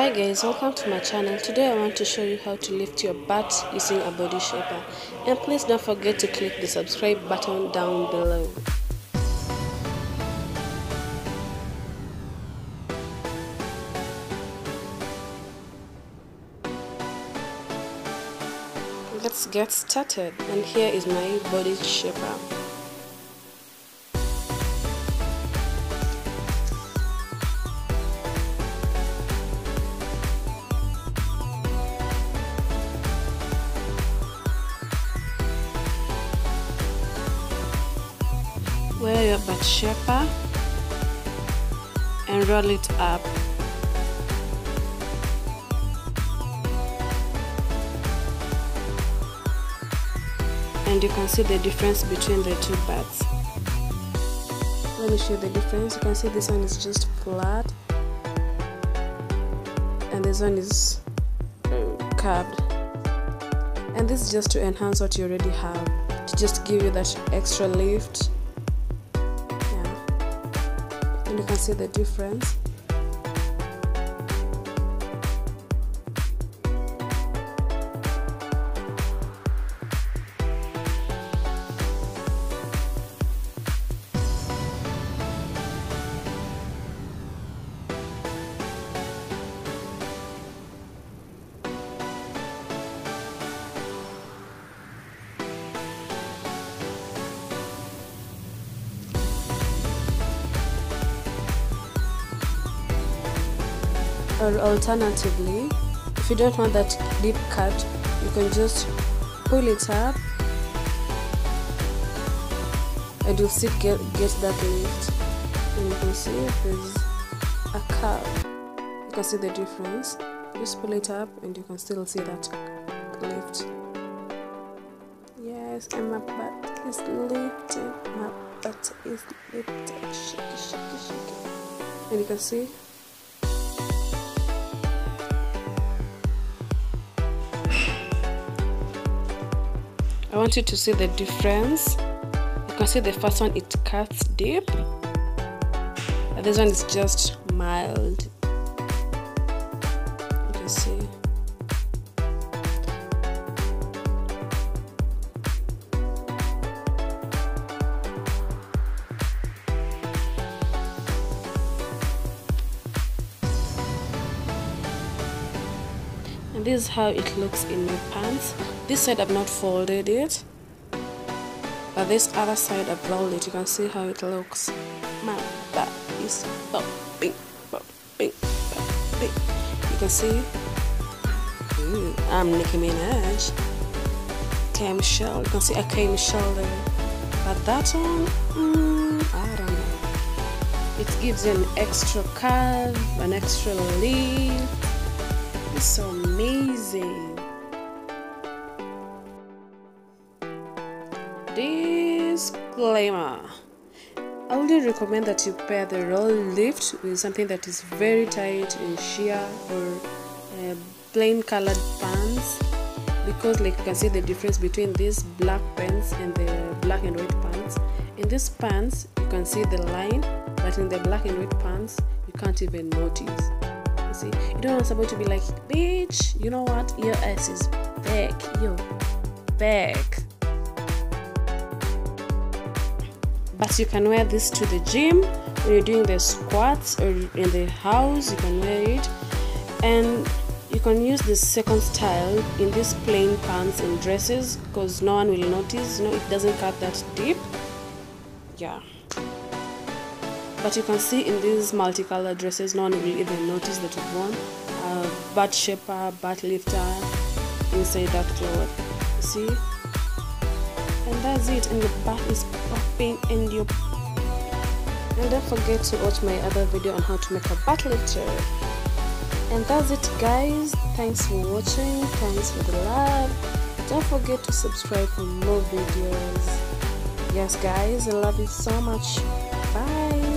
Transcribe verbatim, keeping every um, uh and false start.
Hi guys, welcome to my channel. Today I want to show you how to lift your butt using a body shaper, and please don't forget to click the subscribe button down below. Let's get started, and here is my body shaper. Wear your butt shaper and roll it up. And you can see the difference between the two butts. Let me show you the difference. You can see this one is just flat and this one is curved. And this is just to enhance what you already have, to just give you that extra lift. And you can see the difference. Or alternatively, if you don't want that deep cut, you can just pull it up and you'll still get, get that lift. And you can see there's a curve. You can see the difference. Just pull it up and you can still see that lift. Yes, and my butt is lifted. My butt is lifted. Shake it, shake it, shake it. And you can see I want you to see the difference. You can see the first one, it cuts deep, and this one is just mild. You can see. And this is how it looks in my pants. This side I've not folded it, but this other side I've rolled it. You can see how it looks. My butt is popping, popping, popping. You can see. Ooh, I'm Nicki Minaj. Came shell. You can see I came shell there, but that one, mm, I don't know. It gives you an extra curve, an extra lift. It's so amazing. Disclaimer: I would recommend that you pair the roll lift with something that is very tight and sheer, or uh, plain colored pants, because like you can see the difference between these black pants and the black and white pants. In these pants you can see the line, but in the black and white pants you can't even notice. You don't want somebody to be like, bitch, you know what? Your ass is back. Yo, back. But you can wear this to the gym when you're doing the squats, or in the house, you can wear it. And you can use the second style in these plain pants and dresses, because no one will notice. You know, it doesn't cut that deep. Yeah. But you can see in these multicolored dresses, no one will even notice that you've worn a butt shaper, butt lifter inside that cloth. See? And that's it. And your butt is popping in your. And don't forget to watch my other video on how to make a butt lifter. And that's it, guys. Thanks for watching. Thanks for the love. Don't forget to subscribe for more videos. Yes, guys. I love you so much. Bye.